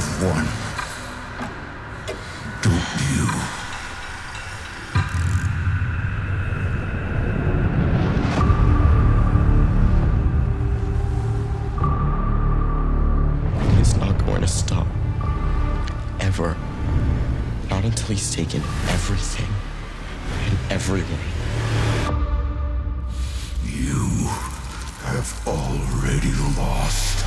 have won. Don't you? He's not going to stop. Ever. Not until he's taken everything and everyone. You have already lost.